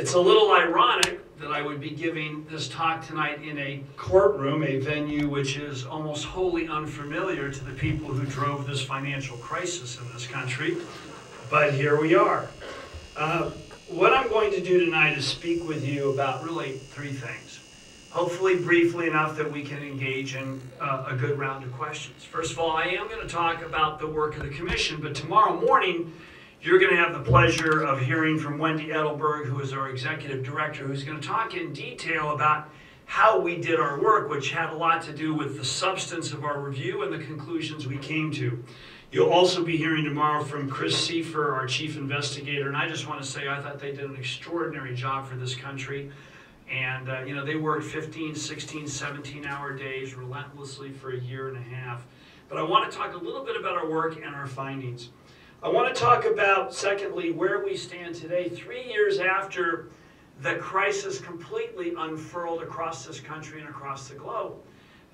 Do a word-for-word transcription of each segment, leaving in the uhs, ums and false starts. It's a little ironic that I would be giving this talk tonight in a courtroom, a venue which is almost wholly unfamiliar to the people who drove this financial crisis in this country, but here we are. Uh, what I'm going to do tonight is speak with you about really three things, hopefully briefly enough that we can engage in uh, a good round of questions. First of all, I am going to talk about the work of the commission, but tomorrow morning you're going to have the pleasure of hearing from Wendy Edelberg, who is our executive director, who's going to talk in detail about how we did our work, which had a lot to do with the substance of our review and the conclusions we came to. You'll also be hearing tomorrow from Chris Seifer, our chief investigator, and I just want to say I thought they did an extraordinary job for this country. And uh, you know, they worked fifteen, sixteen, seventeen hour days relentlessly for a year and a half. But I want to talk a little bit about our work and our findings. I want to talk about, secondly, where we stand today, three years after the crisis completely unfurled across this country and across the globe.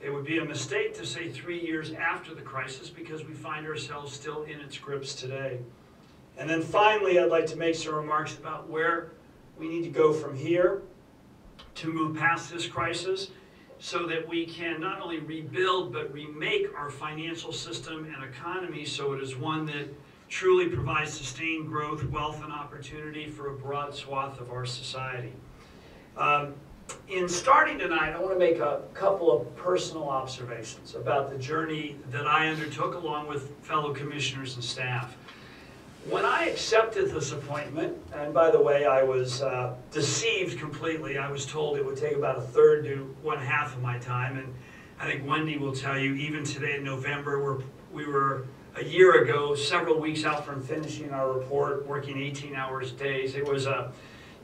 It would be a mistake to say three years after the crisis because we find ourselves still in its grips today. And then finally, I'd like to make some remarks about where we need to go from here to move past this crisis so that we can not only rebuild but remake our financial system and economy so it is one that truly provides sustained growth, wealth, and opportunity for a broad swath of our society. Um, in starting tonight, I want to make a couple of personal observations about the journey that I undertook along with fellow commissioners and staff. When I accepted this appointment, and by the way, I was uh, deceived completely. I was told it would take about a third to one half of my time, and I think Wendy will tell you, even today in November, we're, we were a year ago, several weeks out from finishing our report, working eighteen hours days. It was a,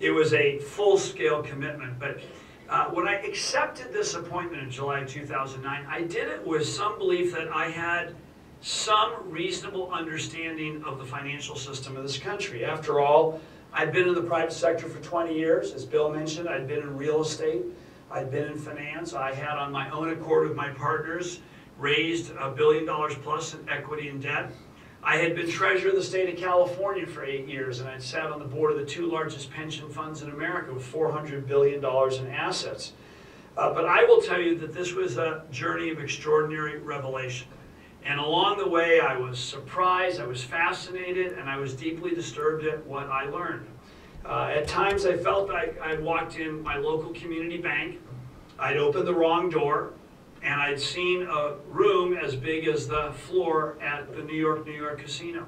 it was a full-scale commitment. But uh, when I accepted this appointment in July two thousand nine, I did it with some belief that I had some reasonable understanding of the financial system of this country. After all, I'd been in the private sector for twenty years. As Bill mentioned, I'd been in real estate. I'd been in finance. I had, on my own accord with my partners, raised a billion dollars plus in equity and debt. I had been treasurer of the state of California for eight years, and I'd sat on the board of the two largest pension funds in America with four hundred billion dollars in assets. Uh, but I will tell you that this was a journey of extraordinary revelation. And along the way, I was surprised, I was fascinated, and I was deeply disturbed at what I learned. Uh, at times, I felt I, I walked in my local community bank, I'd opened the wrong door, and I'd seen a room as big as the floor at the New York, New York casino.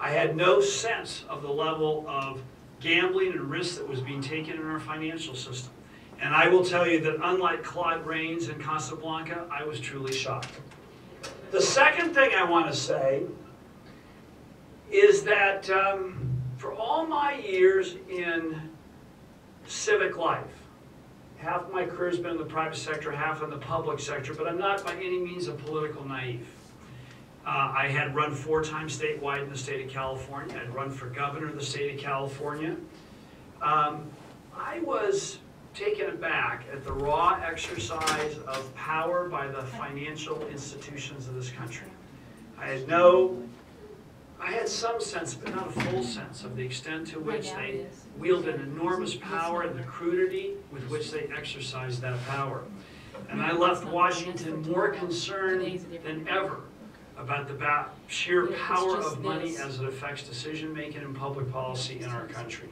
I had no sense of the level of gambling and risk that was being taken in our financial system. And I will tell you that unlike Claude Rains and Casablanca, I was truly shocked. The second thing I want to say is that um, for all my years in civic life, half my career has been in the private sector, half in the public sector, but I'm not by any means a political naive. Uh, I had run four times statewide in the state of California. I'd run for governor of the state of California. Um, I was taken aback at the raw exercise of power by the financial institutions of this country. I had no, I had some sense, but not a full sense, of the extent to which they wielded enormous power and the crudity with which they exercised that power. And I left Washington more concerned than ever about the sheer power of money as it affects decision-making and public policy in our country.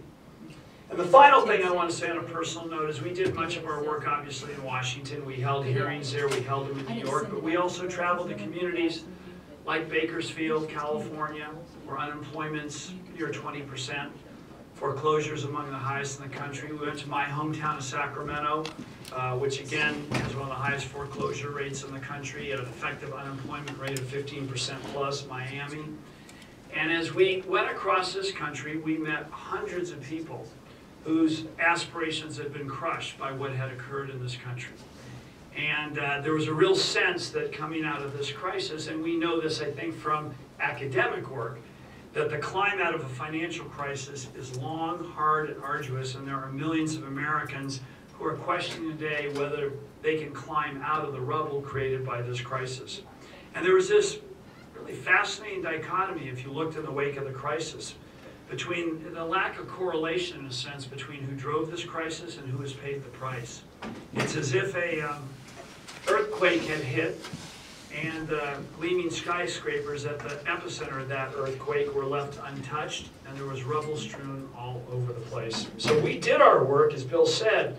And the final thing I want to say on a personal note is we did much of our work, obviously, in Washington. We held hearings there, we held them in New York, but we also traveled to communities like Bakersfield, California, where unemployment's near twenty percent, foreclosures among the highest in the country. We went to my hometown of Sacramento, uh, which again has one of the highest foreclosure rates in the country at an effective unemployment rate of fifteen percent plus, Miami. And as we went across this country, we met hundreds of people whose aspirations had been crushed by what had occurred in this country. And uh, there was a real sense that coming out of this crisis, and we know this, I think, from academic work, that the climb out of a financial crisis is long, hard, and arduous, and there are millions of Americans who are questioning today whether they can climb out of the rubble created by this crisis. And there was this really fascinating dichotomy, if you looked in the wake of the crisis, between the lack of correlation, in a sense, between who drove this crisis and who has paid the price. It's as if a um, earthquake had hit, and uh, gleaming skyscrapers at the epicenter of that earthquake were left untouched, and there was rubble strewn all over the place. So we did our work, as Bill said,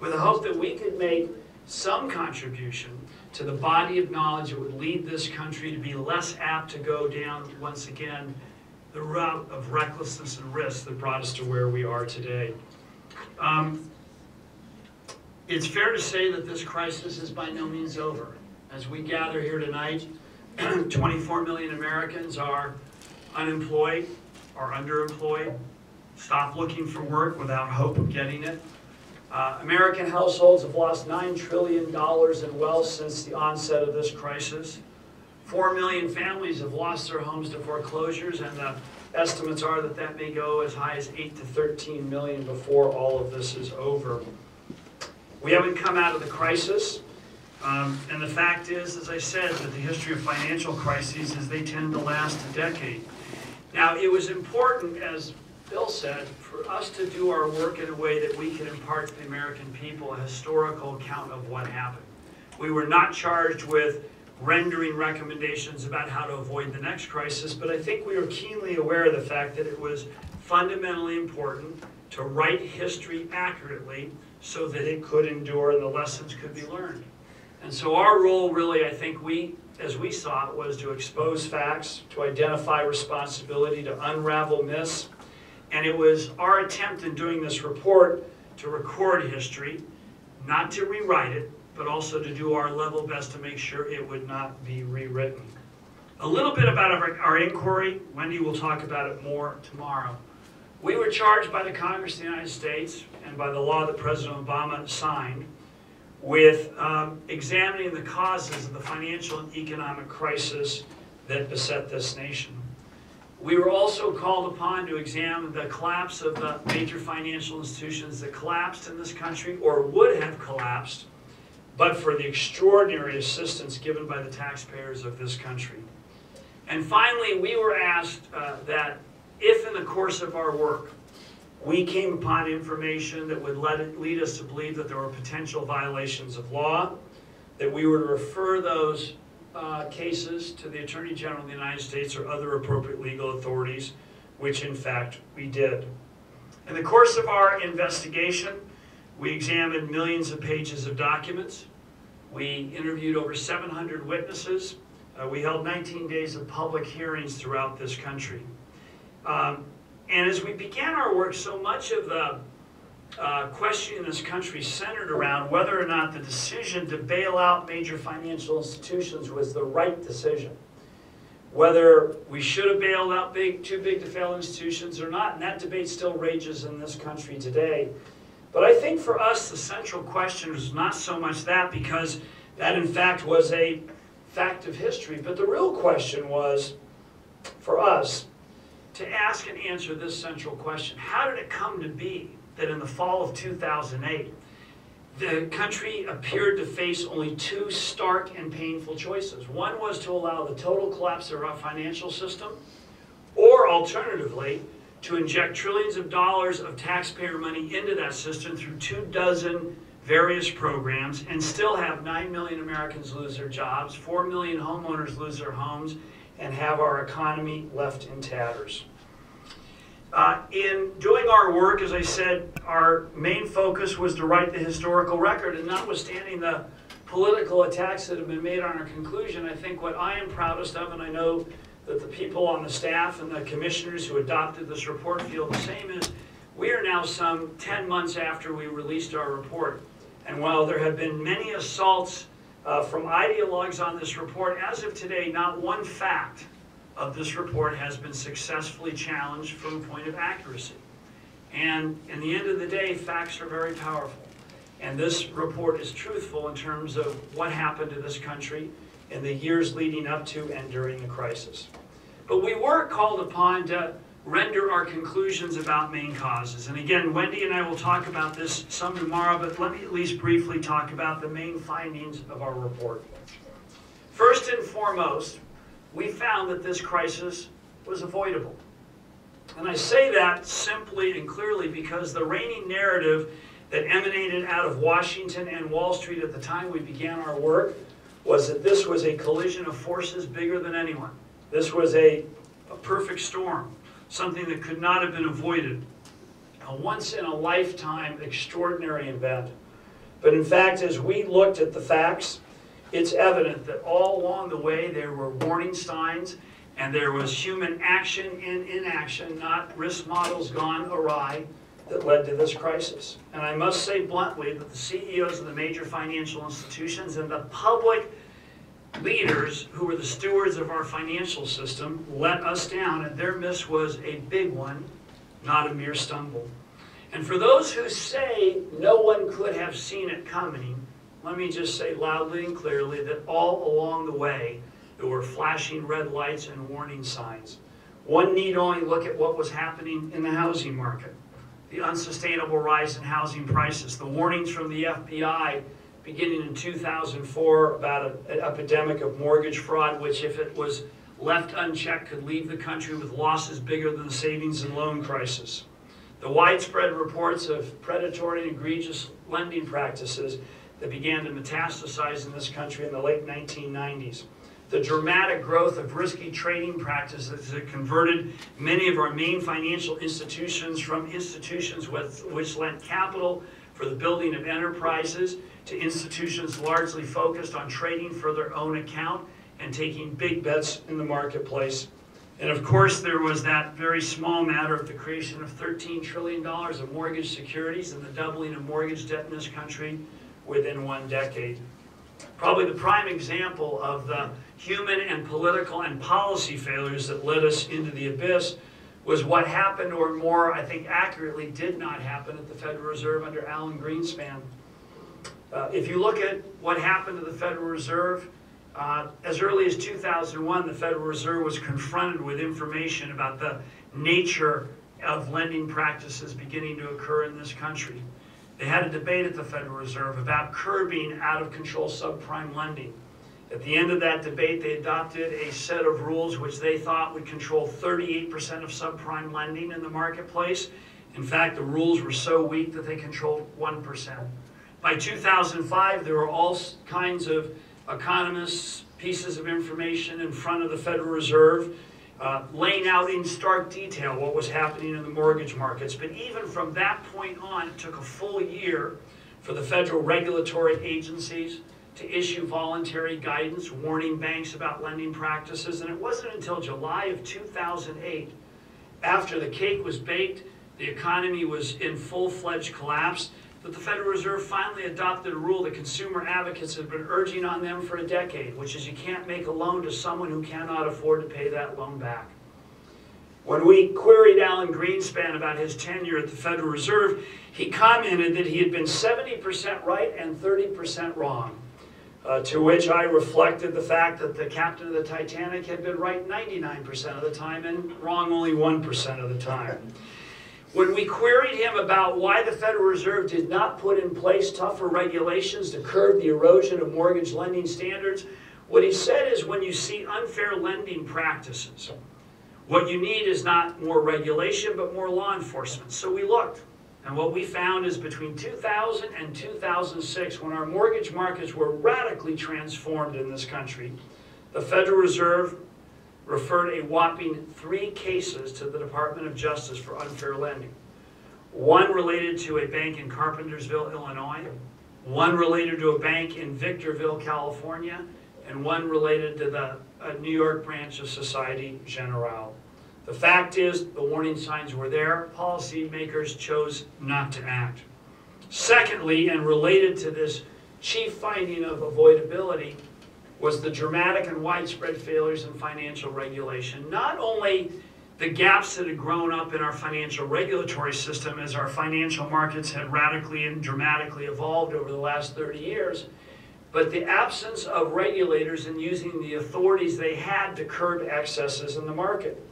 with the hope that we could make some contribution to the body of knowledge that would lead this country to be less apt to go down, once again, the route of recklessness and risk that brought us to where we are today. Um, it's fair to say that this crisis is by no means over. As we gather here tonight, twenty-four million Americans are unemployed or underemployed, stop looking for work without hope of getting it. Uh, American households have lost nine trillion dollars in wealth since the onset of this crisis. four million families have lost their homes to foreclosures, and the estimates are that that may go as high as eight to thirteen million before all of this is over. We haven't come out of the crisis. Um, and the fact is, as I said, that the history of financial crises is they tend to last a decade. Now, it was important, as Bill said, for us to do our work in a way that we can impart to the American people a historical account of what happened. We were not charged with rendering recommendations about how to avoid the next crisis, but I think we were keenly aware of the fact that it was fundamentally important to write history accurately so that it could endure and the lessons could be learned. And so our role really, I think we, as we saw it, was to expose facts, to identify responsibility, to unravel myths. And it was our attempt in doing this report to record history, not to rewrite it, but also to do our level best to make sure it would not be rewritten. A little bit about our, our inquiry. Wendy will talk about it more tomorrow. We were charged by the Congress of the United States and by the law that President Obama signed with um, examining the causes of the financial and economic crisis that beset this nation. We were also called upon to examine the collapse of the major financial institutions that collapsed in this country or would have collapsed, but for the extraordinary assistance given by the taxpayers of this country. And finally, we were asked uh, that if in the course of our work, we came upon information that would let it lead us to believe that there were potential violations of law, that we would refer those uh, cases to the Attorney General of the United States or other appropriate legal authorities, which in fact we did. In the course of our investigation, we examined millions of pages of documents. We interviewed over seven hundred witnesses. Uh, we held nineteen days of public hearings throughout this country. Um, And as we began our work, so much of the uh, question in this country centered around whether or not the decision to bail out major financial institutions was the right decision. Whether we should have bailed out big, too big to fail institutions or not, and that debate still rages in this country today. But I think for us, the central question was not so much that, because that in fact was a fact of history, but the real question was, for us, to ask and answer this central question. How did it come to be that in the fall of two thousand eight, the country appeared to face only two stark and painful choices? One was to allow the total collapse of our financial system, or alternatively, to inject trillions of dollars of taxpayer money into that system through two dozen various programs and still have nine million Americans lose their jobs, four million homeowners lose their homes, and have our economy left in tatters. Uh, in doing our work, as I said, our main focus was to write the historical record, and notwithstanding the political attacks that have been made on our conclusion, I think what I am proudest of, and I know that the people on the staff and the commissioners who adopted this report feel the same, is we are now some ten months after we released our report. And while there have been many assaults Uh, from ideologues on this report, as of today, not one fact of this report has been successfully challenged from a point of accuracy. And in the end of the day, facts are very powerful. And this report is truthful in terms of what happened to this country in the years leading up to and during the crisis. But we were called upon to render our conclusions about main causes. And again, Wendy and I will talk about this some tomorrow, but let me at least briefly talk about the main findings of our report. First and foremost, we found that this crisis was avoidable. And I say that simply and clearly because the reigning narrative that emanated out of Washington and Wall Street at the time we began our work was that this was a collision of forces bigger than anyone. This was a, a perfect storm, something that could not have been avoided, a once-in-a-lifetime extraordinary event. But in fact, as we looked at the facts, it's evident that all along the way there were warning signs and there was human action in inaction, not risk models gone awry, that led to this crisis. And I must say bluntly that the C E Os of the major financial institutions and the public leaders who were the stewards of our financial system let us down, and their miss was a big one, not a mere stumble. And for those who say no one could have seen it coming, let me just say loudly and clearly that all along the way there were flashing red lights and warning signs. One need only look at what was happening in the housing market. The unsustainable rise in housing prices, the warnings from the F B I beginning in two thousand four about a, an epidemic of mortgage fraud, which if it was left unchecked could leave the country with losses bigger than the savings and loan crisis. The widespread reports of predatory and egregious lending practices that began to metastasize in this country in the late nineteen nineties. The dramatic growth of risky trading practices that converted many of our main financial institutions from institutions with, which lent capital for the building of enterprises to institutions largely focused on trading for their own account and taking big bets in the marketplace. And of course, there was that very small matter of the creation of thirteen trillion dollars of mortgage securities and the doubling of mortgage debt in this country within one decade. Probably the prime example of the human and political and policy failures that led us into the abyss was what happened, or more, I think accurately, did not happen at the Federal Reserve under Alan Greenspan. Uh, if you look at what happened to the Federal Reserve, uh, as early as two thousand one, the Federal Reserve was confronted with information about the nature of lending practices beginning to occur in this country. They had a debate at the Federal Reserve about curbing out-of-control subprime lending. At the end of that debate, they adopted a set of rules which they thought would control thirty-eight percent of subprime lending in the marketplace. In fact, the rules were so weak that they controlled one percent. By two thousand five, there were all kinds of economists, pieces of information in front of the Federal Reserve, uh, laying out in stark detail what was happening in the mortgage markets. But even from that point on, it took a full year for the federal regulatory agencies to issue voluntary guidance warning banks about lending practices. And it wasn't until July of two thousand eight, after the cake was baked, the economy was in full-fledged collapse, that the Federal Reserve finally adopted a rule that consumer advocates have been urging on them for a decade, which is you can't make a loan to someone who cannot afford to pay that loan back. When we queried Alan Greenspan about his tenure at the Federal Reserve, he commented that he had been seventy percent right and thirty percent wrong. Uh, to which I reflected the fact that the captain of the Titanic had been right ninety-nine percent of the time and wrong only one percent of the time. When we queried him about why the Federal Reserve did not put in place tougher regulations to curb the erosion of mortgage lending standards, what he said is when you see unfair lending practices, what you need is not more regulation but more law enforcement. So we looked. And what we found is between two thousand and two thousand six, when our mortgage markets were radically transformed in this country, the Federal Reserve referred a whopping three cases to the Department of Justice for unfair lending. One related to a bank in Carpentersville, Illinois, one related to a bank in Victorville, California, and one related to the uh, New York branch of Societe Generale. The fact is, the warning signs were there. Policymakers chose not to act. Secondly, and related to this chief finding of avoidability, was the dramatic and widespread failures in financial regulation. Not only the gaps that had grown up in our financial regulatory system as our financial markets had radically and dramatically evolved over the last thirty years, but the absence of regulators in using the authorities they had to curb excesses in the market.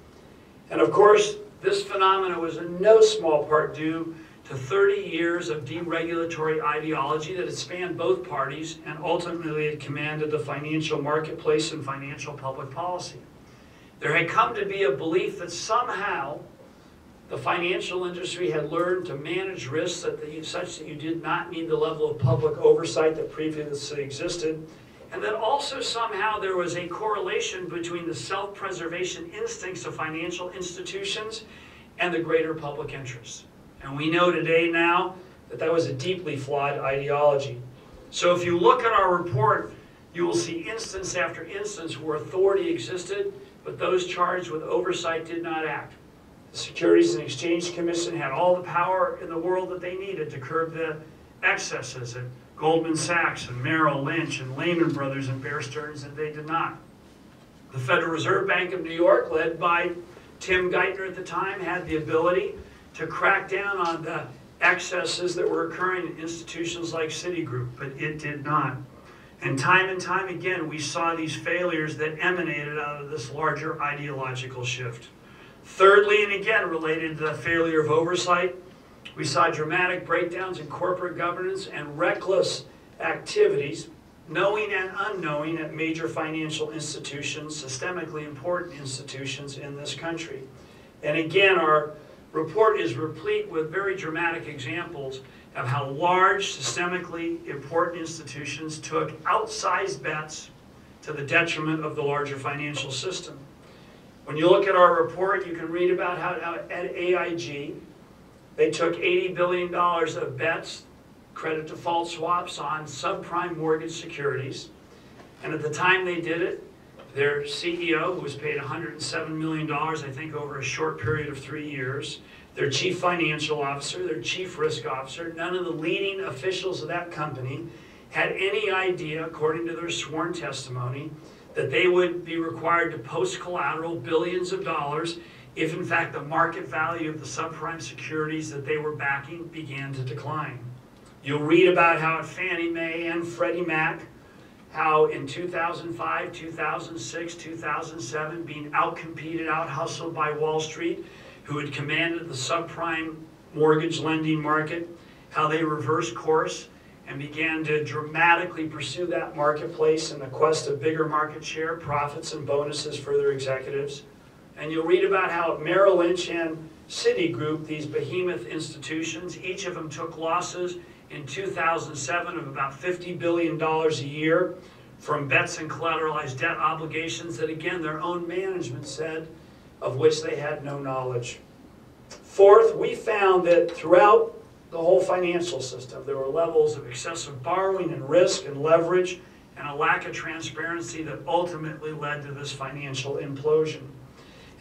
And of course, this phenomenon was in no small part due to thirty years of deregulatory ideology that had spanned both parties and ultimately had commanded the financial marketplace and financial public policy. There had come to be a belief that somehow The financial industry had learned to manage risks that the, such that you did not need the level of public oversight that previously existed, and that also somehow there was a correlation between the self-preservation instincts of financial institutions and the greater public interest. And we know today now that that was a deeply flawed ideology. So if you look at our report, you will see instance after instance where authority existed, but those charged with oversight did not act. The Securities and Exchange Commission had all the power in the world that they needed to curb the excesses at Goldman Sachs and Merrill Lynch and Lehman Brothers and Bear Stearns, and they did not. The Federal Reserve Bank of New York, led by Tim Geithner at the time, had the ability to crack down on the excesses that were occurring in institutions like Citigroup, but it did not. And time and time again, we saw these failures that emanated out of this larger ideological shift. Thirdly, and again related to the failure of oversight, we saw dramatic breakdowns in corporate governance and reckless activities, knowing and unknowing, at major financial institutions, systemically important institutions in this country. And again, our report is replete with very dramatic examples of how large, systemically important institutions took outsized bets to the detriment of the larger financial system. When you look at our report, you can read about how, how at A I G, they took eighty billion dollars of bets, credit default swaps, on subprime mortgage securities. And at the time they did it, their C E O, who was paid one hundred seven million dollars, I think, over a short period of three years, their chief financial officer, their chief risk officer, none of the leading officials of that company had any idea, according to their sworn testimony, that they would be required to post collateral billions of dollars if, in fact, the market value of the subprime securities that they were backing began to decline. You'll read about how at Fannie Mae and Freddie Mac, how in two thousand five, two thousand six, two thousand seven, being outcompeted, outhustled by Wall Street, who had commanded the subprime mortgage lending market, how they reversed course and began to dramatically pursue that marketplace in the quest of bigger market share, profits, and bonuses for their executives. And you'll read about how at Merrill Lynch and Citigroup, these behemoth institutions, each of them took losses in two thousand seven of about fifty billion dollars a year from bets and collateralized debt obligations that, again, their own management said of which they had no knowledge. Fourth, we found that throughout the whole financial system, there were levels of excessive borrowing and risk and leverage and a lack of transparency that ultimately led to this financial implosion.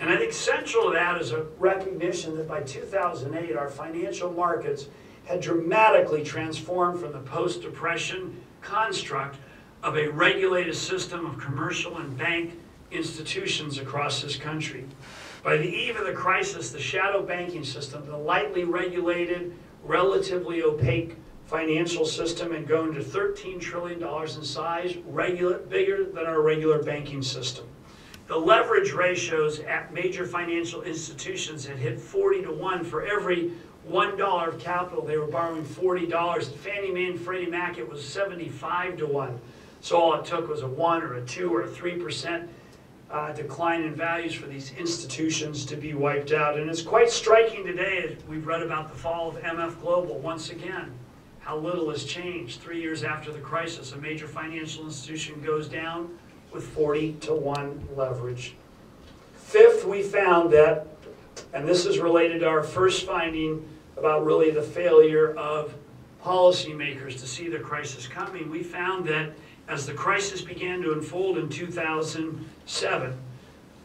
And I think central to that is a recognition that by two thousand eight, our financial markets had dramatically transformed from the post-depression construct of a regulated system of commercial and bank institutions across this country. By the eve of the crisis, the shadow banking system, the lightly regulated, relatively opaque financial system, and going to thirteen trillion dollars in size, regular, bigger than our regular banking system. The leverage ratios at major financial institutions had hit forty to one. For every one dollar of capital, they were borrowing forty dollars. At Fannie Mae and Freddie Mac, it was seventy-five to one. So all it took was a one or a two or a three percent Uh, decline in values for these institutions to be wiped out. And it's quite striking today, as we've read about the fall of M F Global once again, how little has changed. Three years after the crisis, a major financial institution goes down with forty to one leverage. Fifth, we found that, and this is related to our first finding about really the failure of policymakers to see the crisis coming, we found that as the crisis began to unfold in two thousand seven,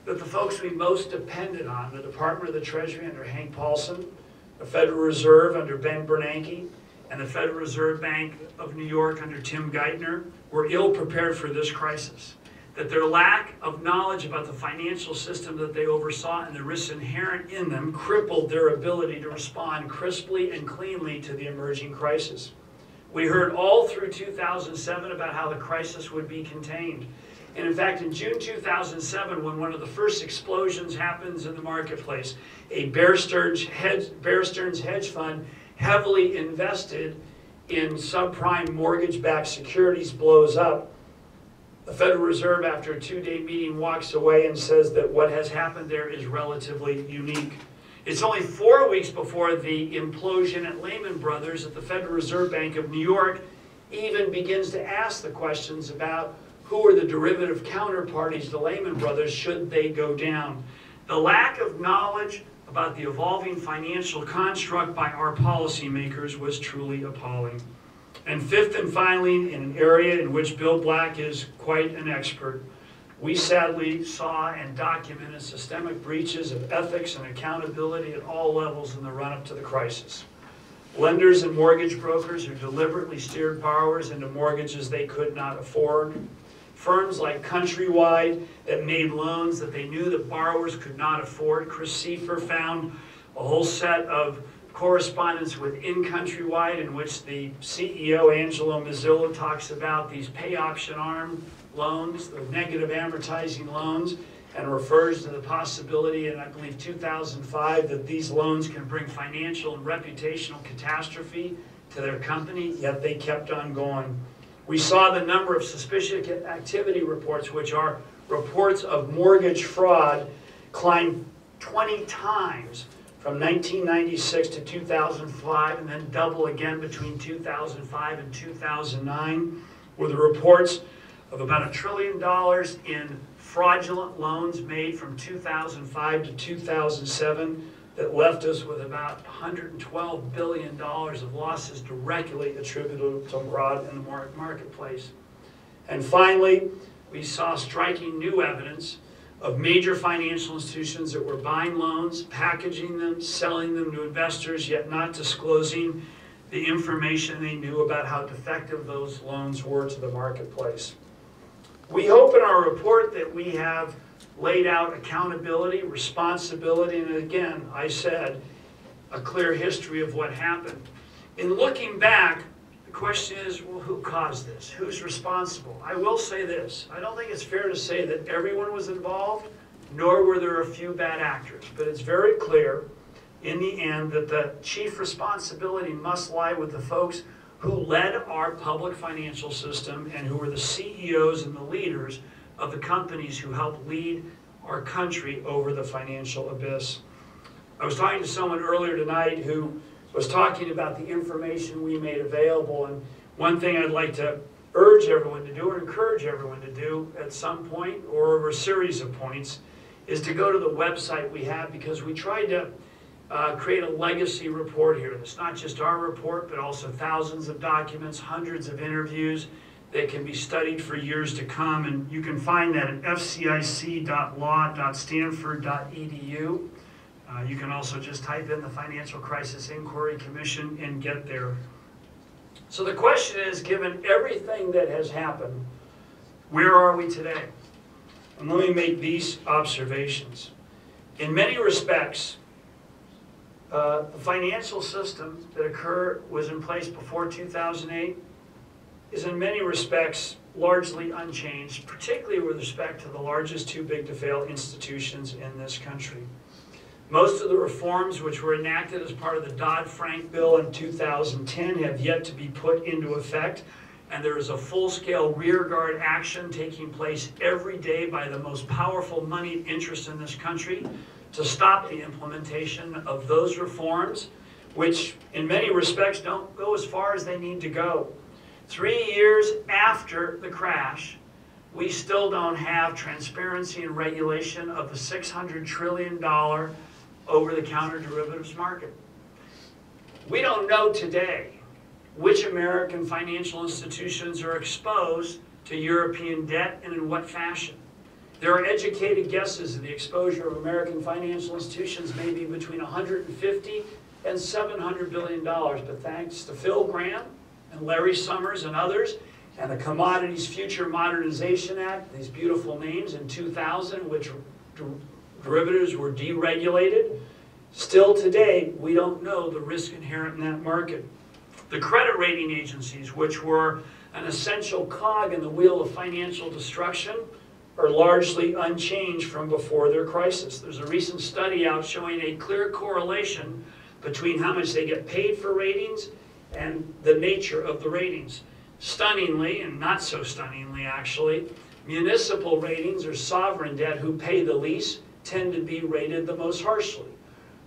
that the folks we most depended on, the Department of the Treasury under Hank Paulson, the Federal Reserve under Ben Bernanke, and the Federal Reserve Bank of New York under Tim Geithner, were ill prepared for this crisis. That their lack of knowledge about the financial system that they oversaw and the risks inherent in them crippled their ability to respond crisply and cleanly to the emerging crisis. We heard all through two thousand seven about how the crisis would be contained. And in fact, in June two thousand seven, when one of the first explosions happens in the marketplace, a Bear Stearns hedge, Bear Stearns hedge fund heavily invested in subprime mortgage-backed securities blows up. The Federal Reserve, after a two-day meeting, walks away and says that what has happened there is relatively unique. It's only four weeks before the implosion at Lehman Brothers that the Federal Reserve Bank of New York even begins to ask the questions about who are the derivative counterparties to Lehman Brothers should they go down. The lack of knowledge about the evolving financial construct by our policymakers was truly appalling. And fifth and finally, in an area in which Bill Black is quite an expert, we sadly saw and documented systemic breaches of ethics and accountability at all levels in the run-up to the crisis. Lenders and mortgage brokers who deliberately steered borrowers into mortgages they could not afford. Firms like Countrywide that made loans that they knew that borrowers could not afford. Chris Seifer found a whole set of correspondence within Countrywide in which the C E O, Angelo Mozilla, talks about these pay option arm loans, the negative amortizing loans, and refers to the possibility in, I believe, two thousand five that these loans can bring financial and reputational catastrophe to their company, yet they kept on going. We saw the number of suspicious activity reports, which are reports of mortgage fraud, climb twenty times from nineteen ninety-six to two thousand five, and then double again between two thousand five and two thousand nine, were the reports of about a trillion dollars in fraudulent loans made from two thousand five to two thousand seven that left us with about one hundred twelve billion dollars of losses directly attributable to fraud in the marketplace. And finally, we saw striking new evidence of major financial institutions that were buying loans, packaging them, selling them to investors, yet not disclosing the information they knew about how defective those loans were to the marketplace. We hope in our report that we have laid out accountability, responsibility, and again, I said, a clear history of what happened. In looking back, the question is, well, who caused this? Who's responsible? I will say this. I don't think it's fair to say that everyone was involved, nor were there a few bad actors. But it's very clear, in the end, that the chief responsibility must lie with the folks who led our public financial system and who were the C E Os and the leaders of the companies who helped lead our country over the financial abyss. I was talking to someone earlier tonight who was talking about the information we made available, and one thing I'd like to urge everyone to do or encourage everyone to do at some point or over a series of points is to go to the website we have, because we tried to Uh, create a legacy report here. And it's not just our report, but also thousands of documents, hundreds of interviews that can be studied for years to come. And you can find that at f c i c dot law dot stanford dot e d u. Uh, you can also just type in the Financial Crisis Inquiry Commission and get there. So the question is, given everything that has happened, where are we today? And let me make these observations. In many respects, Uh, the financial system that occurred was in place before two thousand eight is in many respects largely unchanged, particularly with respect to the largest too big to fail institutions in this country. Most of the reforms which were enacted as part of the Dodd-Frank bill in two thousand ten have yet to be put into effect, and there is a full-scale rearguard action taking place every day by the most powerful moneyed interests in this country to stop the implementation of those reforms, which in many respects don't go as far as they need to go. Three years after the crash, we still don't have transparency and regulation of the six hundred trillion dollars over-the-counter derivatives market. We don't know today which American financial institutions are exposed to European debt and in what fashion. There are educated guesses that the exposure of American financial institutions may be between one hundred fifty and seven hundred billion dollars, but thanks to Phil Gramm and Larry Summers and others, and the Commodities Future Modernization Act, these beautiful names in two thousand, which der- derivatives were deregulated, still today we don't know the risk inherent in that market. The credit rating agencies, which were an essential cog in the wheel of financial destruction, are largely unchanged from before their crisis. There's a recent study out showing a clear correlation between how much they get paid for ratings and the nature of the ratings. Stunningly, and not so stunningly actually, municipal ratings or sovereign debt who pay the least tend to be rated the most harshly.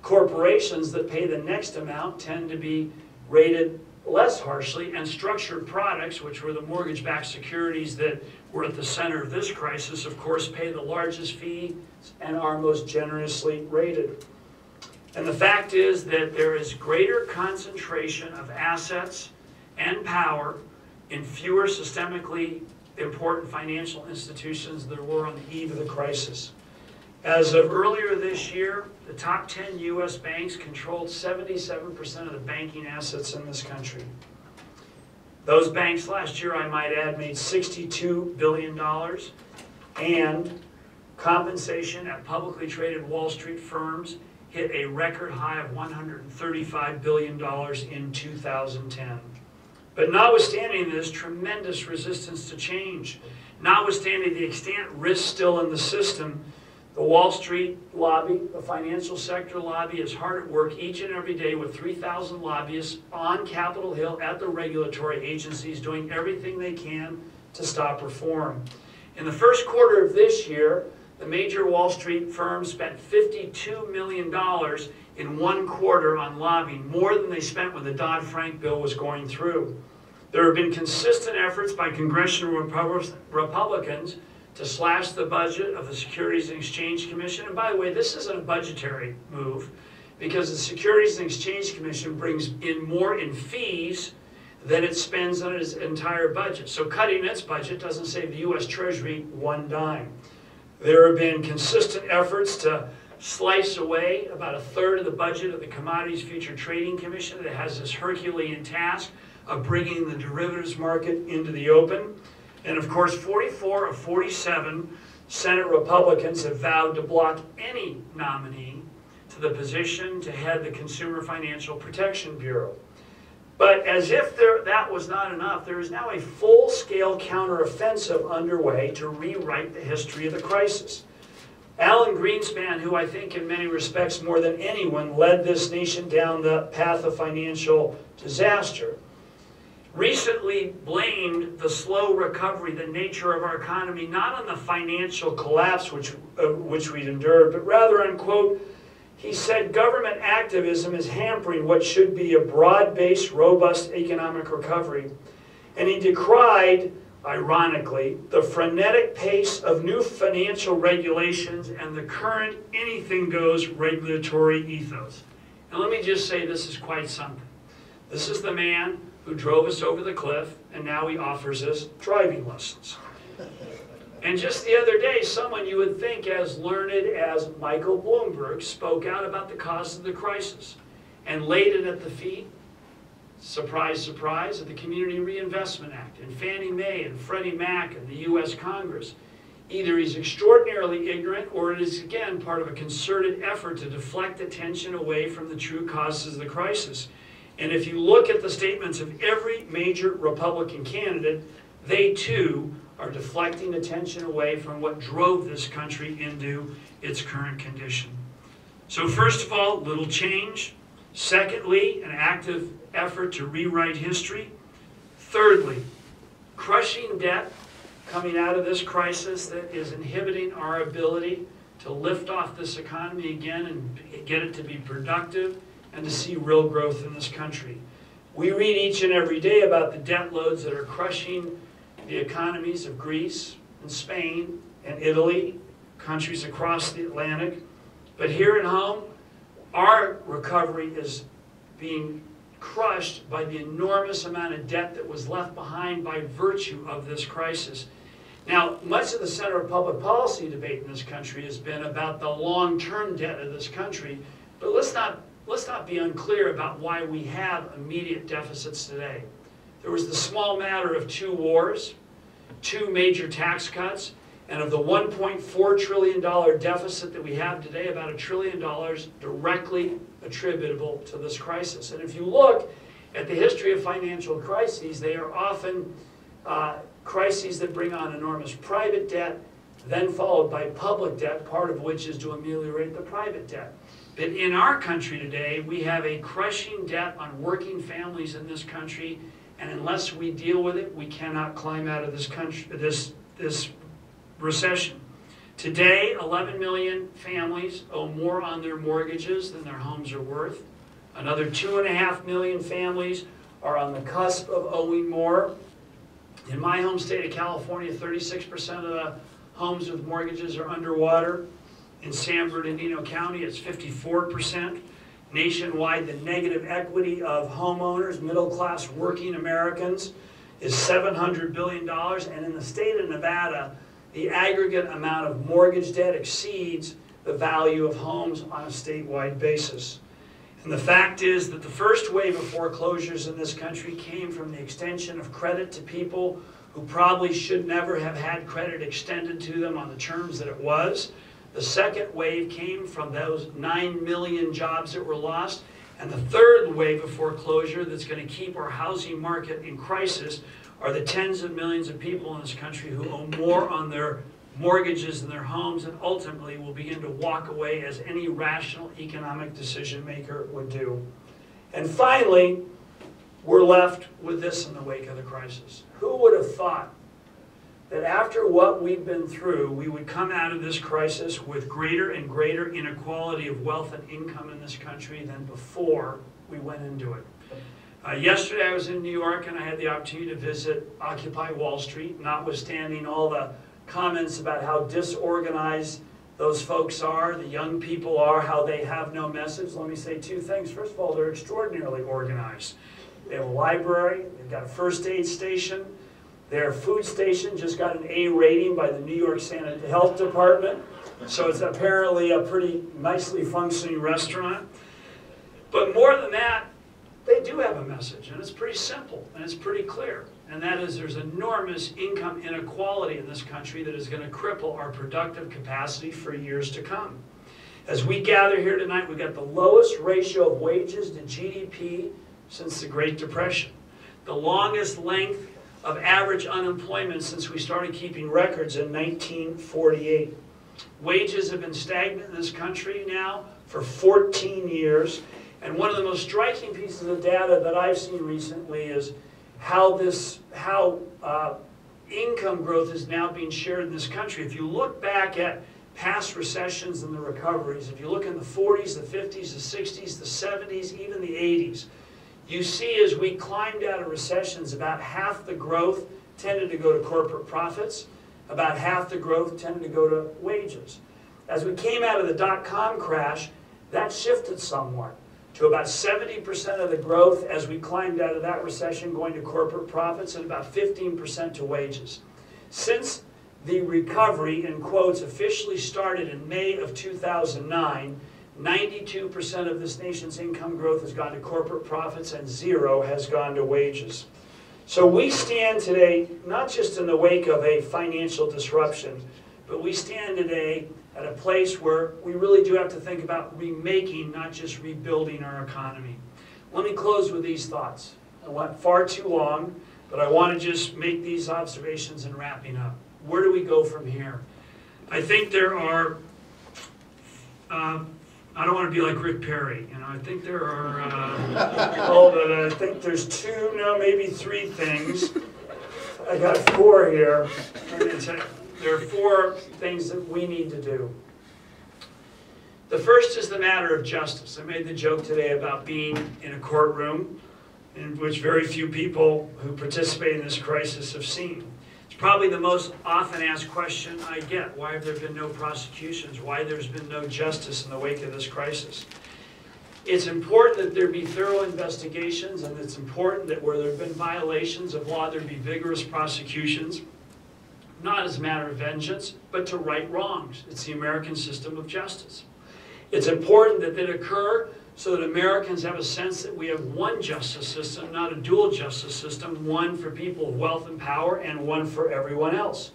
corporations that pay the next amount tend to be rated less harshly, and structured products, which were the mortgage-backed securities that were at the center of this crisis, of course, pay the largest fee and are most generously rated. And the fact is that there is greater concentration of assets and power in fewer systemically important financial institutions than there were on the eve of the crisis. As of earlier this year, the top ten U S banks controlled seventy-seven percent of the banking assets in this country. Those banks last year, I might add, made sixty-two billion dollars, and compensation at publicly traded Wall Street firms hit a record high of one hundred thirty-five billion dollars in two thousand ten. But notwithstanding this tremendous resistance to change, notwithstanding the extent risk still in the system, the Wall Street lobby, the financial sector lobby, is hard at work each and every day with three thousand lobbyists on Capitol Hill at the regulatory agencies doing everything they can to stop reform. In the first quarter of this year, the major Wall Street firms spent fifty-two million dollars in one quarter on lobbying, more than they spent when the Dodd-Frank bill was going through. There have been consistent efforts by congressional Republicans to slash the budget of the Securities and Exchange Commission. And by the way, this isn't a budgetary move, because the Securities and Exchange Commission brings in more in fees than it spends on its entire budget. So cutting its budget doesn't save the U S Treasury one dime. There have been consistent efforts to slice away about a third of the budget of the Commodities Futures Trading Commission that has this Herculean task of bringing the derivatives market into the open. And of course, forty-four of forty-seven Senate Republicans have vowed to block any nominee to the position to head the Consumer Financial Protection Bureau. But as if there, that was not enough, there is now a full-scale counteroffensive underway to rewrite the history of the crisis. Alan Greenspan, who I think in many respects more than anyone led this nation down the path of financial disaster, recently blamed the slow recovery, the nature of our economy, not on the financial collapse which, uh, which we'd endured, but rather, unquote, he said government activism is hampering what should be a broad-based, robust economic recovery. And he decried, ironically, the frenetic pace of new financial regulations and the current anything-goes regulatory ethos. And let me just say this is quite something. This is the man who drove us over the cliff, and now he offers us driving lessons. And just the other day, someone you would think as learned as Michael Bloomberg spoke out about the cause of the crisis and laid it at the feet, surprise, surprise, of the Community Reinvestment Act and Fannie Mae and Freddie Mac and the U S Congress. Either he's extraordinarily ignorant, or it is again part of a concerted effort to deflect attention away from the true causes of the crisis. And if you look at the statements of every major Republican candidate, they too are deflecting attention away from what drove this country into its current condition. So first of all, little change. Secondly, an active effort to rewrite history. Thirdly, crushing debt coming out of this crisis that is inhibiting our ability to lift off this economy again and get it to be productive and to see real growth in this country. We read each and every day about the debt loads that are crushing the economies of Greece and Spain and Italy, countries across the Atlantic. But here at home, our recovery is being crushed by the enormous amount of debt that was left behind by virtue of this crisis. Now, much of the center of public policy debate in this country has been about the long-term debt of this country, but let's not Let's not be unclear about why we have immediate deficits today. There was the small matter of two wars, two major tax cuts, and of the one point four trillion dollars deficit that we have today, about a trillion dollars directly attributable to this crisis. And if you look at the history of financial crises, they are often uh, crises that bring on enormous private debt, then followed by public debt, part of which is to ameliorate the private debt. That in our country today, we have a crushing debt on working families in this country, and unless we deal with it, we cannot climb out of this country, this, this recession. Today, eleven million families owe more on their mortgages than their homes are worth. Another two and a half million families are on the cusp of owing more. In my home state of California, thirty-six percent of the homes with mortgages are underwater. In San Bernardino County, it's fifty-four percent. Nationwide, the negative equity of homeowners, middle-class working Americans, is seven hundred billion dollars. And in the state of Nevada, the aggregate amount of mortgage debt exceeds the value of homes on a statewide basis. And the fact is that the first wave of foreclosures in this country came from the extension of credit to people who probably should never have had credit extended to them on the terms that it was. The second wave came from those nine million jobs that were lost. And the third wave of foreclosure that's going to keep our housing market in crisis are the tens of millions of people in this country who owe more on their mortgages than their homes and ultimately will begin to walk away, as any rational economic decision maker would do. And finally, we're left with this in the wake of the crisis. Who would have thought that after what we've been through, we would come out of this crisis with greater and greater inequality of wealth and income in this country than before we went into it? Uh, yesterday I was in New York and I had the opportunity to visit Occupy Wall Street, notwithstanding all the comments about how disorganized those folks are, the young people are, how they have no message. Let me say two things. First of all, they're extraordinarily organized. They have a library, they've got a first aid station, their food station just got an A rating by the New York State Health Department, so it's apparently a pretty nicely functioning restaurant. But more than that, they do have a message, and it's pretty simple, and it's pretty clear, and that is there's enormous income inequality in this country that is going to cripple our productive capacity for years to come. As we gather here tonight, we've got the lowest ratio of wages to G D P since the Great Depression, the longest length of average unemployment since we started keeping records in nineteen forty-eight. Wages have been stagnant in this country now for fourteen years. And one of the most striking pieces of data that I've seen recently is how this, how uh, income growth is now being shared in this country. If you look back at past recessions and the recoveries, if you look in the forties, the fifties, the sixties, the seventies, even the eighties, you see as we climbed out of recessions, about half the growth tended to go to corporate profits, about half the growth tended to go to wages. As we came out of the dot-com crash, that shifted somewhat to about seventy percent of the growth as we climbed out of that recession going to corporate profits and about fifteen percent to wages. Since the recovery, in quotes, officially started in May of two thousand nine, ninety-two percent of this nation's income growth has gone to corporate profits and zero has gone to wages. So we stand today not just in the wake of a financial disruption, but we stand today at a place where we really do have to think about remaking, not just rebuilding our economy. Let me close with these thoughts. I went far too long, but I want to just make these observations in wrapping up. Where do we go from here? I think there are, uh, I don't want to be like Rick Perry, you know, I think there are, uh, oh, but I think there's two, no, maybe three things. I got four here. There are four things that we need to do. The first is the matter of justice. I made the joke today about being in a courtroom in which very few people who participate in this crisis have seen. It's probably the most often asked question I get. Why have there been no prosecutions? Why there's been no justice in the wake of this crisis? It's important that there be thorough investigations, and it's important that where there have been violations of law, there be vigorous prosecutions. Not as a matter of vengeance, but to right wrongs. It's the American system of justice. It's important that that occur so that Americans have a sense that we have one justice system, not a dual justice system, one for people of wealth and power and one for everyone else.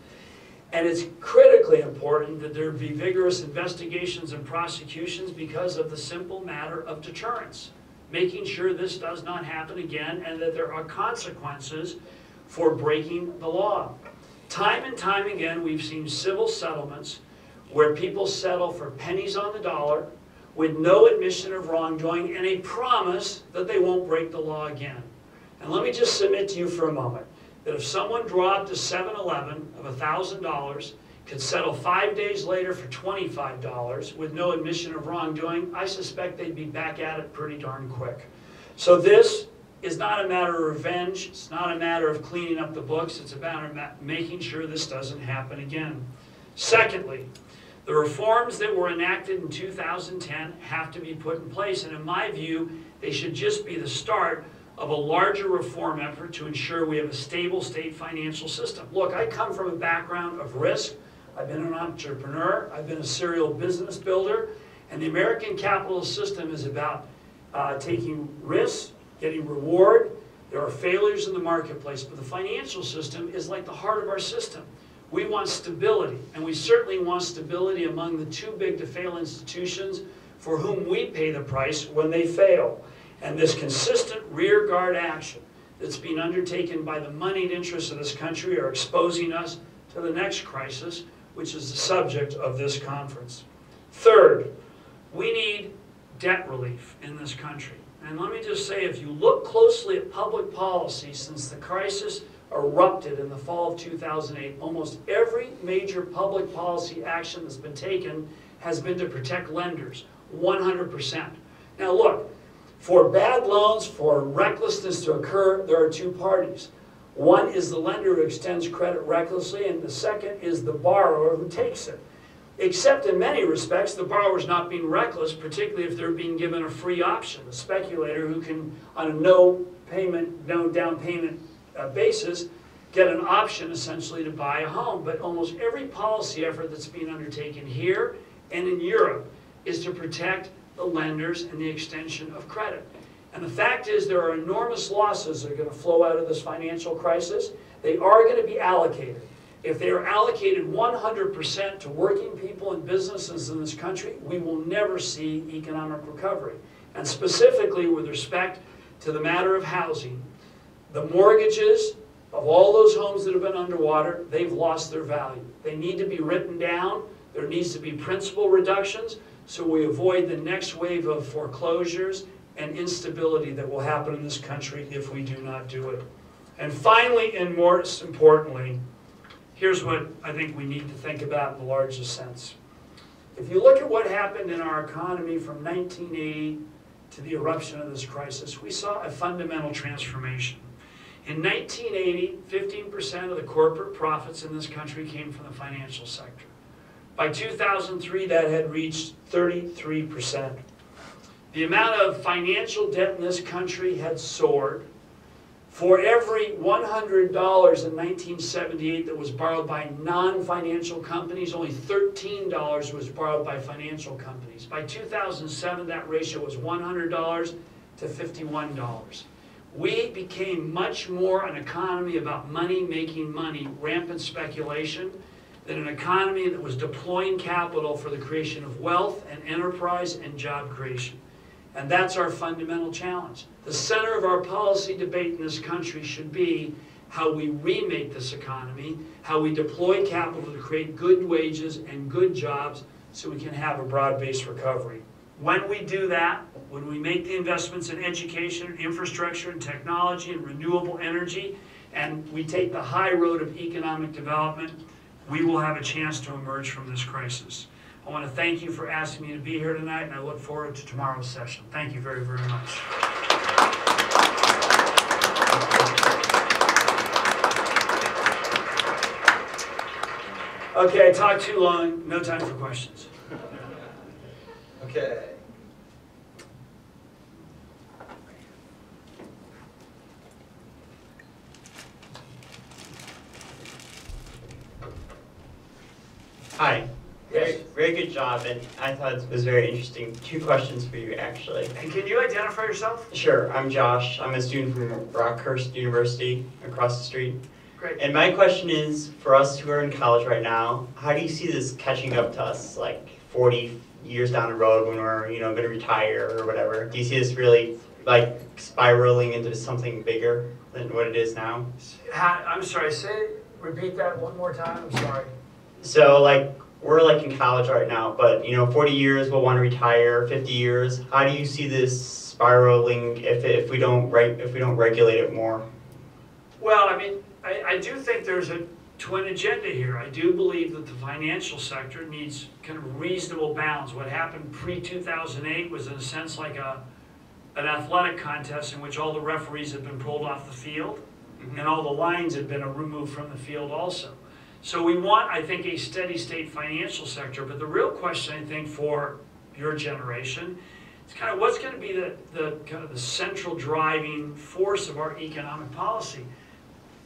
And it's critically important that there be vigorous investigations and prosecutions because of the simple matter of deterrence, making sure this does not happen again and that there are consequences for breaking the law. Time and time again, we've seen civil settlements where people settle for pennies on the dollar with no admission of wrongdoing and a promise that they won't break the law again. And let me just submit to you for a moment that if someone robbed a seven eleven of one thousand dollars could settle five days later for twenty-five dollars with no admission of wrongdoing, I suspect they'd be back at it pretty darn quick. So this is not a matter of revenge. It's not a matter of cleaning up the books. It's about making sure this doesn't happen again. Secondly, the reforms that were enacted in two thousand ten have to be put in place, and in my view, they should just be the start of a larger reform effort to ensure we have a stable state financial system. Look, I come from a background of risk. I've been an entrepreneur. I've been a serial business builder. And the American capitalist system is about uh, taking risks, getting reward. There are failures in the marketplace, but the financial system is like the heart of our system. We want stability, and we certainly want stability among the too big to fail institutions for whom we pay the price when they fail. And this consistent rearguard action that's being undertaken by the moneyed interests of this country are exposing us to the next crisis, which is the subject of this conference. Third, we need debt relief in this country. And let me just say, if you look closely at public policy since the crisis erupted in the fall of two thousand eight, almost every major public policy action that's been taken has been to protect lenders, one hundred percent. Now look, for bad loans, for recklessness to occur, there are two parties. One is the lender who extends credit recklessly, and the second is the borrower who takes it. Except in many respects, the borrower's not being reckless, particularly if they're being given a free option, a speculator who can, on a no payment, no down payment uh, basis, get an option essentially to buy a home. But almost every policy effort that's being undertaken here and in Europe is to protect the lenders and the extension of credit. And the fact is there are enormous losses that are going to flow out of this financial crisis. They are going to be allocated. If they are allocated one hundred percent to working people and businesses in this country, we will never see economic recovery. And specifically with respect to the matter of housing, the mortgages of all those homes that have been underwater, they've lost their value. They need to be written down. There needs to be principal reductions so we avoid the next wave of foreclosures and instability that will happen in this country if we do not do it. And finally, and most importantly, here's what I think we need to think about in the larger sense. If you look at what happened in our economy from nineteen eighty to the eruption of this crisis, we saw a fundamental transformation. In nineteen eighty, fifteen percent of the corporate profits in this country came from the financial sector. By two thousand three, that had reached thirty-three percent. The amount of financial debt in this country had soared. For every one hundred dollars in nineteen seventy-eight that was borrowed by non-financial companies, only thirteen dollars was borrowed by financial companies. By two thousand seven, that ratio was one hundred dollars to fifty-one dollars. We became much more an economy about money making money, rampant speculation, than an economy that was deploying capital for the creation of wealth and enterprise and job creation. And that's our fundamental challenge. The center of our policy debate in this country should be how we remake this economy, how we deploy capital to create good wages and good jobs so we can have a broad-based recovery. When we do that, when we make the investments in education, and infrastructure, and technology, and renewable energy, and we take the high road of economic development, we will have a chance to emerge from this crisis. I want to thank you for asking me to be here tonight, and I look forward to tomorrow's session. Thank you very, very much. Okay, I talked too long. No time for questions. Okay. Hi. Very, very good job, and I thought it was very interesting. Two questions for you, actually. And can you identify yourself? Sure. I'm Josh. I'm a student from Rockhurst University across the street. Great. And my question is, for us who are in college right now, how do you see this catching up to us, like forty years down the road when we're, you know, going to retire or whatever? Do you see this really, like, spiraling into something bigger than what it is now? I'm sorry. Say, repeat that one more time. I'm sorry. So, like, we're like in college right now, but you know, forty years, we'll want to retire, fifty years. How do you see this spiraling if, if, we, don't, if we don't regulate it more? Well, I mean, I, I do think there's a to an agenda here. I do believe that the financial sector needs kind of reasonable bounds. What happened pre two thousand eight was in a sense like a, an athletic contest in which all the referees had been pulled off the field mm-hmm. and all the lines had been removed from the field also. So we want, I think, a steady state financial sector, but the real question, I think, for your generation is kind of what's going to be the, the, kind of the central driving force of our economic policy.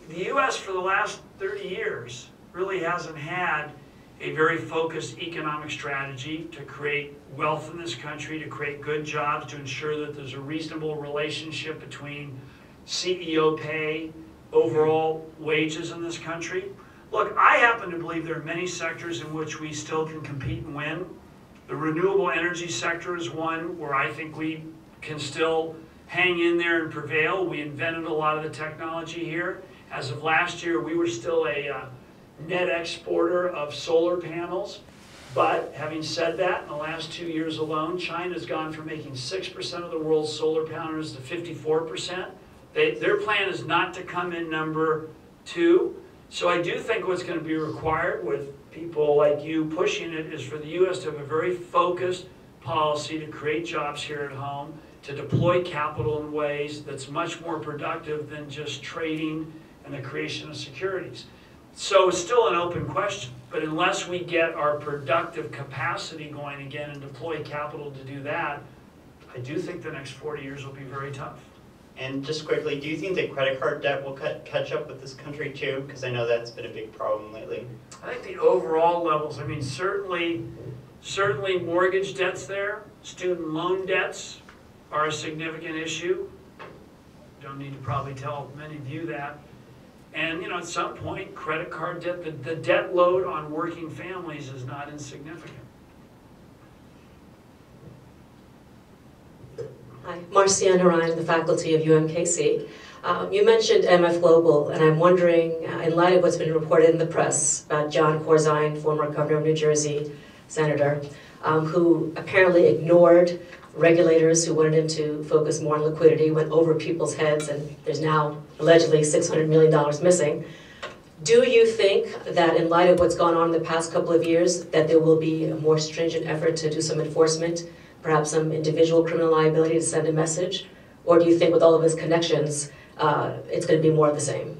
The U S for the last thirty years really hasn't had a very focused economic strategy to create wealth in this country, to create good jobs, to ensure that there's a reasonable relationship between C E O pay, overall wages in this country. Look, I happen to believe there are many sectors in which we still can compete and win. The renewable energy sector is one where I think we can still hang in there and prevail. We invented a lot of the technology here. As of last year, we were still a uh, net exporter of solar panels. But having said that, in the last two years alone, China's gone from making six percent of the world's solar panels to fifty-four percent. They, their plan is not to come in number two. So I do think what's going to be required with people like you pushing it is for the U S to have a very focused policy to create jobs here at home, to deploy capital in ways that's much more productive than just trading and the creation of securities. So it's still an open question, but unless we get our productive capacity going again and deploy capital to do that, I do think the next forty years will be very tough. And just quickly, do you think that credit card debt will cut, catch up with this country too? Because I know that's been a big problem lately. I think the overall levels, I mean, certainly, certainly mortgage debt's there. Student loan debts are a significant issue. Don't need to probably tell many of you that. And, you know, at some point, credit card debt, the, the debt load on working families is not insignificant. Hi, Marciana Ryan, the faculty of U M K C. Um, you mentioned M F Global, and I'm wondering, uh, in light of what's been reported in the press about John Corzine, former governor of New Jersey, senator, um, who apparently ignored regulators who wanted him to focus more on liquidity, went over people's heads, and there's now allegedly six hundred million dollars missing. Do you think that in light of what's gone on in the past couple of years, that there will be a more stringent effort to do some enforcement, perhaps some individual criminal liability to send a message? Or do you think with all of his connections, uh, it's going to be more of the same?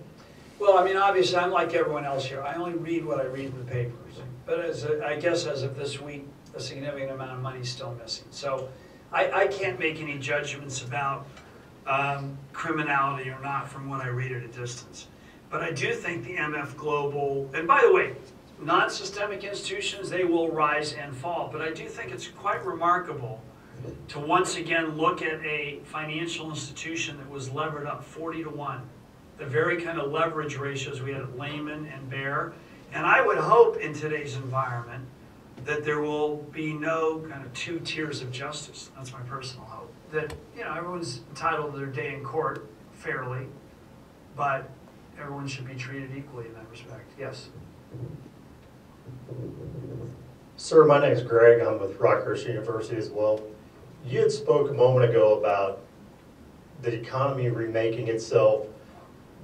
Well, I mean, obviously, I'm like everyone else here. I only read what I read in the papers. But as a, I guess as of this week, a significant amount of money is still missing. So I, I can't make any judgments about um, criminality or not from what I read at a distance. But I do think the M F Global, and by the way, non-systemic institutions, they will rise and fall. But I do think it's quite remarkable to once again look at a financial institution that was levered up forty to one. The very kind of leverage ratios we had at Lehman and Bear. And I would hope in today's environment that there will be no kind of two tiers of justice. That's my personal hope. That, you know, everyone's entitled to their day in court fairly, but everyone should be treated equally in that respect. Yes. Sir, my name is Greg. I'm with Rockhurst University as well. You had spoke a moment ago about the economy remaking itself,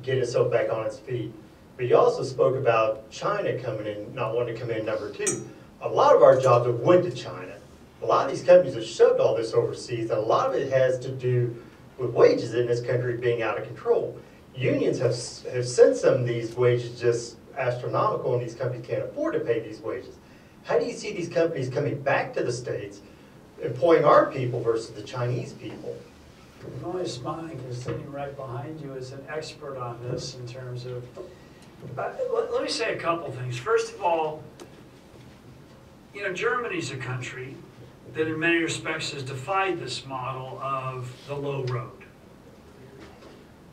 getting itself back on its feet. But you also spoke about China coming in, not wanting to come in number two. A lot of our jobs have went to China. A lot of these companies have shoved all this overseas, and a lot of it has to do with wages in this country being out of control. Unions have, have sent some of these wages just astronomical, and these companies can't afford to pay these wages. How do you see these companies coming back to the States, employing our people versus the Chinese people? I'm only smiling because sitting right behind you is an expert on this in terms of... Uh, let, let me say a couple things. First of all, you know, Germany's a country that in many respects has defied this model of the low road.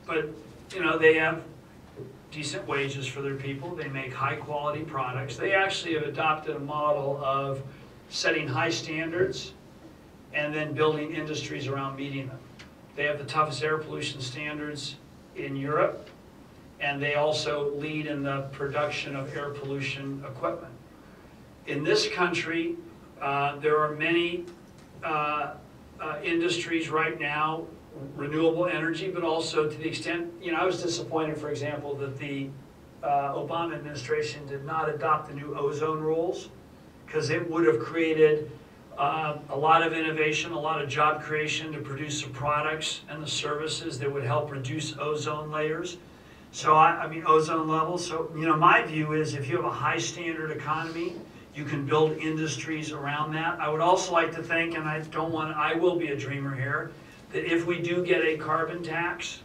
But, you know, they have decent wages for their people. They make high quality products. They actually have adopted a model of setting high standards and then building industries around meeting them. They have the toughest air pollution standards in Europe, and they also lead in the production of air pollution equipment. In this country, uh, there are many uh, uh, industries right now, renewable energy, but also to the extent, you know, I was disappointed, for example, that the uh, Obama administration did not adopt the new ozone rules, because it would have created uh, a lot of innovation, a lot of job creation to produce the products and the services that would help reduce ozone layers. So I, I mean, ozone levels. So, you know, my view is if you have a high standard economy, you can build industries around that. I would also like to think, and I don't want, I will be a dreamer here, that if we do get a carbon tax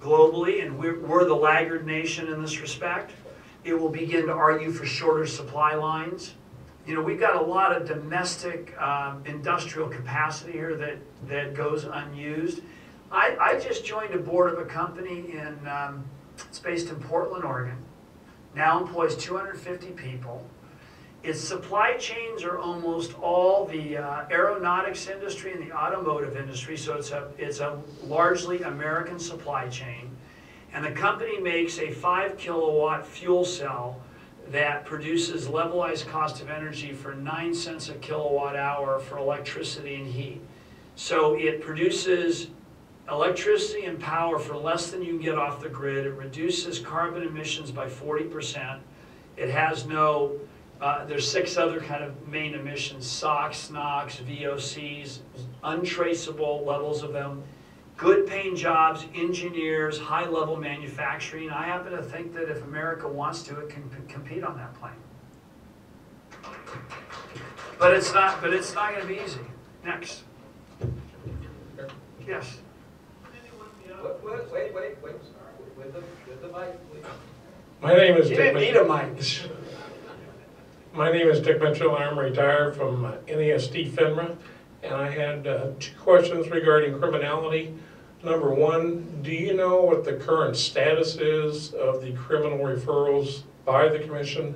globally, and we're, we're the laggard nation in this respect, it will begin to argue for shorter supply lines. You know, we've got a lot of domestic uh, industrial capacity here that, that goes unused. I, I just joined a board of a company in, um, it's based in Portland, Oregon, now employs two hundred fifty people. Its supply chains are almost all the uh, aeronautics industry and the automotive industry, so it's a, it's a largely American supply chain. And the company makes a five kilowatt fuel cell that produces levelized cost of energy for nine cents a kilowatt hour for electricity and heat. So it produces electricity and power for less than you can get off the grid. It reduces carbon emissions by forty percent. It has no Uh, there's six other kind of main emissions, SOx, NOx, V O Cs, untraceable levels of them. Good paying jobs, engineers, high level manufacturing. I happen to think that if America wants to, it can compete on that plane. But it's not, but it's not going to be easy. Next. Yes. Wait, wait, wait, wait. With the, with the mic, please. My name is Dick. You didn't need a mic. My name is Dick Mitchell. I'm retired from N E S D FINRA, and I had uh, two questions regarding criminality. Number one, do you know what the current status is of the criminal referrals by the Commission?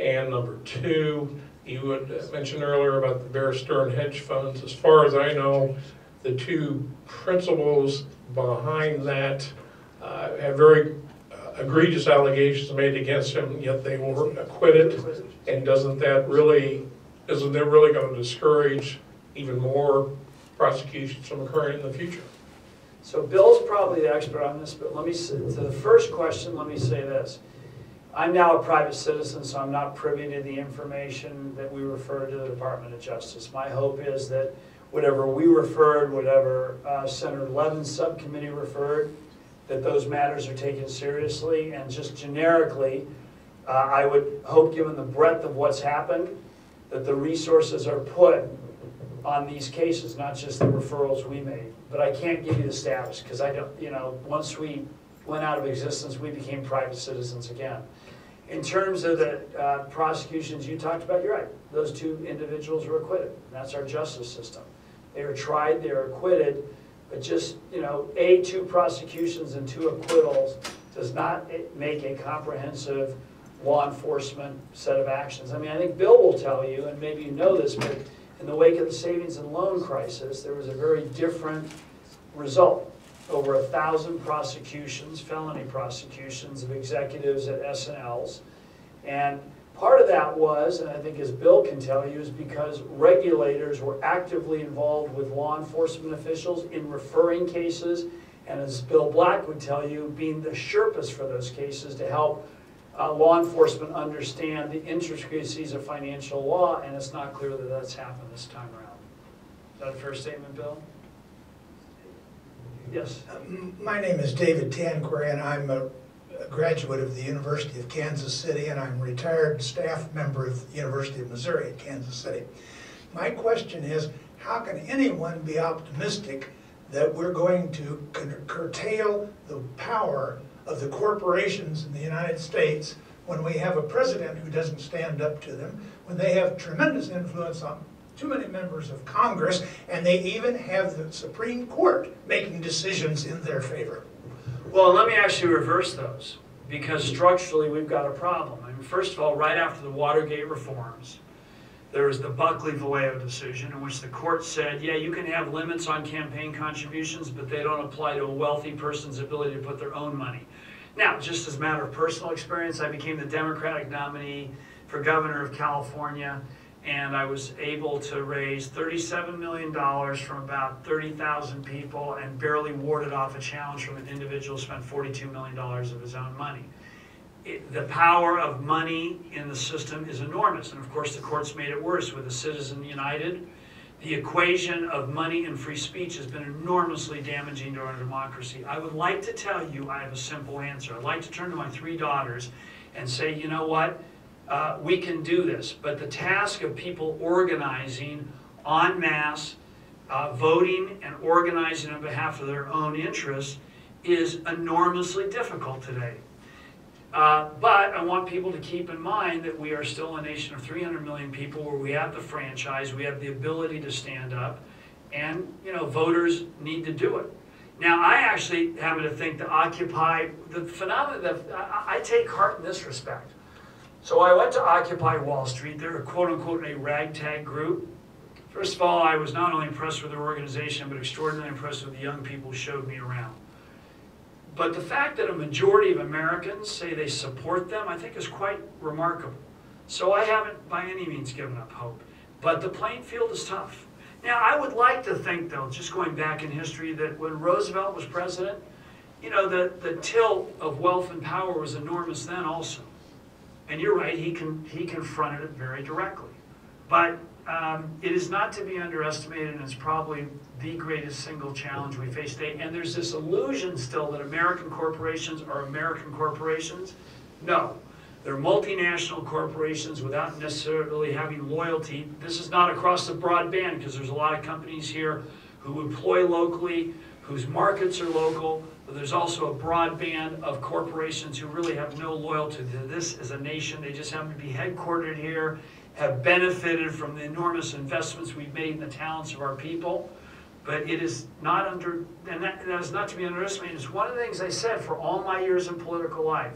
And number two, you had mentioned earlier about the Bear Stearns hedge funds. As far as I know, the two principals behind that uh, have very egregious allegations made against him, yet they were acquitted. And doesn't that really, isn't that really going to discourage even more prosecutions from occurring in the future? So Bill's probably the expert on this, but let me, to the first question, let me say this. I'm now a private citizen, so I'm not privy to the information that we refer to the Department of Justice. My hope is that whatever we referred, whatever uh, Senator Levin's subcommittee referred, that those matters are taken seriously. And just generically, uh, I would hope, given the breadth of what's happened, that the resources are put on these cases, not just the referrals we made. But I can't give you the status, because I don't, you know, once we went out of existence, we became private citizens again. In terms of the uh, prosecutions you talked about, you're right. Those two individuals were acquitted. That's our justice system. They are tried, they are acquitted. But just, you know, a two prosecutions and two acquittals does not make a comprehensive law enforcement set of actions. I mean, I think Bill will tell you, and maybe you know this, but in the wake of the savings and loan crisis, there was a very different result. Over a thousand prosecutions, felony prosecutions of executives at S and Ls. And part of that was, and I think as Bill can tell you, is because regulators were actively involved with law enforcement officials in referring cases, and as Bill Black would tell you, being the Sherpas for those cases to help uh, law enforcement understand the intricacies of financial law, and it's not clear that that's happened this time around. Is that a fair statement, Bill? Yes? Uh, my name is David Tanqueray, and I'm a A graduate of the University of Kansas City, and I'm a retired staff member of the University of Missouri at Kansas City. My question is, how can anyone be optimistic that we're going to curtail the power of the corporations in the United States when we have a president who doesn't stand up to them, when they have tremendous influence on too many members of Congress, and they even have the Supreme Court making decisions in their favor? Well, let me actually reverse those, because structurally we've got a problem. I mean, first of all, right after the Watergate reforms, there was the Buckley-Vallejo decision in which the court said, yeah, you can have limits on campaign contributions, but they don't apply to a wealthy person's ability to put their own money. Now, just as a matter of personal experience, I became the Democratic nominee for governor of California, and I was able to raise thirty-seven million dollars from about thirty thousand people and barely warded off a challenge from an individual who spent forty-two million dollars of his own money. it, the power of money in the system is enormous. And of course the courts made it worse with the Citizens United. The equation of money and free speech has been enormously damaging to our democracy. I would like to tell you I have a simple answer. I'd like to turn to my three daughters and say, you know what, uh, we can do this. But the task of people organizing en masse, uh, voting and organizing on behalf of their own interests is enormously difficult today. Uh, but I want people to keep in mind that we are still a nation of three hundred million people where we have the franchise, we have the ability to stand up, and you know, voters need to do it. Now, I actually happen to think that Occupy, the phenomenon, I, I take heart in this respect. So I went to Occupy Wall Street. They're a quote unquote a ragtag group. First of all, I was not only impressed with their organization, but extraordinarily impressed with the young people who showed me around. But the fact that a majority of Americans say they support them, I think is quite remarkable. So I haven't by any means given up hope. But the playing field is tough. Now, I would like to think, though, just going back in history, that when Roosevelt was president, you know, the, the tilt of wealth and power was enormous then also. And you're right, he, con he confronted it very directly. But um, it is not to be underestimated, and it's probably the greatest single challenge we face today. And there's this illusion still that American corporations are American corporations. No, they're multinational corporations without necessarily having loyalty. This is not across the broad band, because there's a lot of companies here who employ locally, whose markets are local, but there's also a broad band of corporations who really have no loyalty to this as a nation. They just happen to be headquartered here, have benefited from the enormous investments we've made in the talents of our people. But it is not under, and that, that is not to be underestimated. It's one of the things I said for all my years in political life.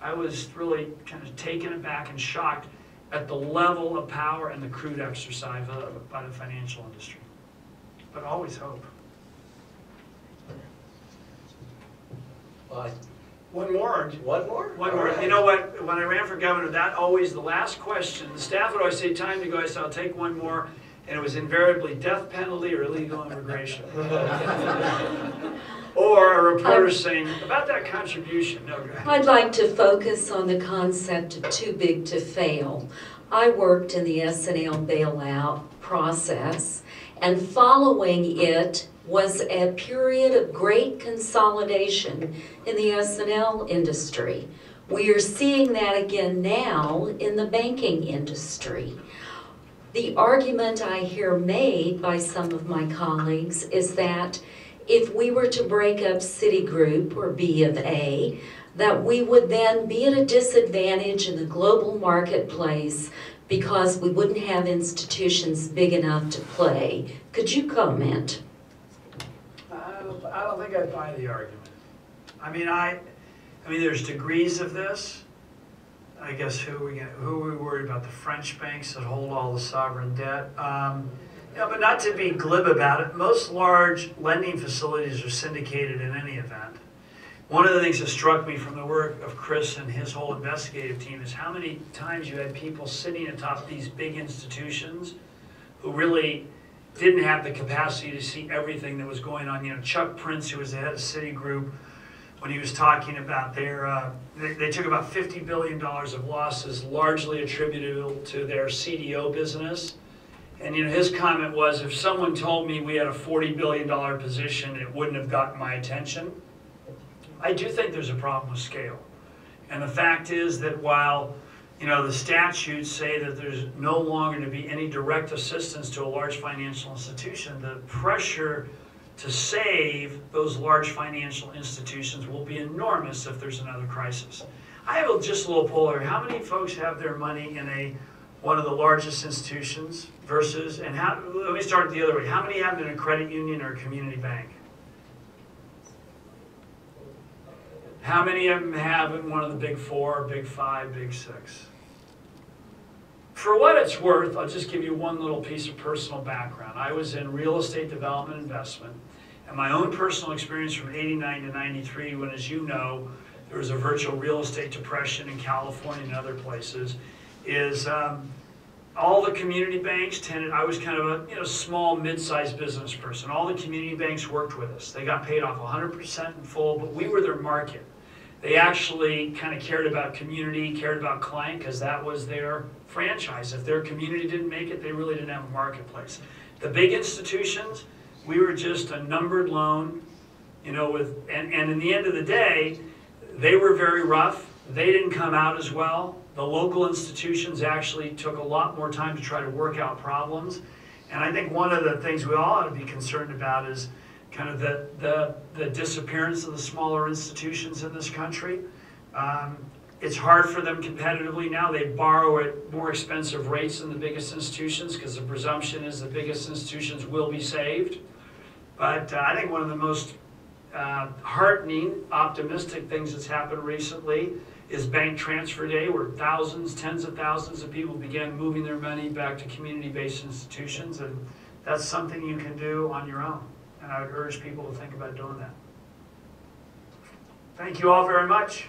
I was really kind of taken aback and shocked at the level of power and the crude exercise by the financial industry. But always hope. Uh, one more, one more? One more. Right. You know what, when I ran for governor, that always, the last question, the staff would always say, time to go, I said, I'll take one more. And it was invariably death penalty or illegal immigration. Or a reporter I'm, saying, about that contribution, no good. I'd like to focus on the concept of too big to fail. I worked in the S and L bailout process, and following it was a period of great consolidation in the S and L industry. We are seeing that again now in the banking industry. The argument I hear made by some of my colleagues is that if we were to break up Citigroup or B of A, that we would then be at a disadvantage in the global marketplace because we wouldn't have institutions big enough to play. Could you comment? I don't, I don't think I buy the argument. I mean, I, I mean, there's degrees of this. I guess who are we gonna, who are we worried about? The French banks that hold all the sovereign debt. Um, yeah, but not to be glib about it, most large lending facilities are syndicated in any event. One of the things that struck me from the work of Chris and his whole investigative team is how many times you had people sitting atop these big institutions who really didn't have the capacity to see everything that was going on. You know, Chuck Prince, who was the head of Citigroup, when he was talking about their, uh, they, they took about fifty billion dollars of losses, largely attributable to their C D O business. And you know, his comment was, if someone told me we had a forty billion dollar position, it wouldn't have gotten my attention. I do think there's a problem with scale. And the fact is that while you know, the statutes say that there's no longer to be any direct assistance to a large financial institution, the pressure to save those large financial institutions will be enormous if there's another crisis. I have just a little poll here. How many folks have their money in a one of the largest institutions versus, and how, let me start the other way. How many have it in a credit union or a community bank? How many of them have in one of the big four, big five, big six? For what it's worth, I'll just give you one little piece of personal background. I was in real estate development investment. And my own personal experience from eighty-nine to ninety-three, when, as you know, there was a virtual real estate depression in California and other places, is um, all the community banks tended, I was kind of a you know, small, mid-sized business person. All the community banks worked with us. They got paid off one hundred percent in full, but we were their market. They actually kind of cared about community, cared about client, because that was their franchise. If their community didn't make it, they really didn't have a marketplace. The big institutions, we were just a numbered loan, you know, with, and, and in the end of the day, they were very rough. They didn't come out as well. The local institutions actually took a lot more time to try to work out problems. And I think one of the things we all ought to be concerned about is kind of the, the, the disappearance of the smaller institutions in this country. Um, it's hard for them competitively now. They borrow at more expensive rates than the biggest institutions because the presumption is the biggest institutions will be saved. But uh, I think one of the most uh, heartening, optimistic things that's happened recently is Bank Transfer Day, where thousands, tens of thousands of people began moving their money back to community-based institutions, and that's something you can do on your own. And I would urge people to think about doing that. Thank you all very much.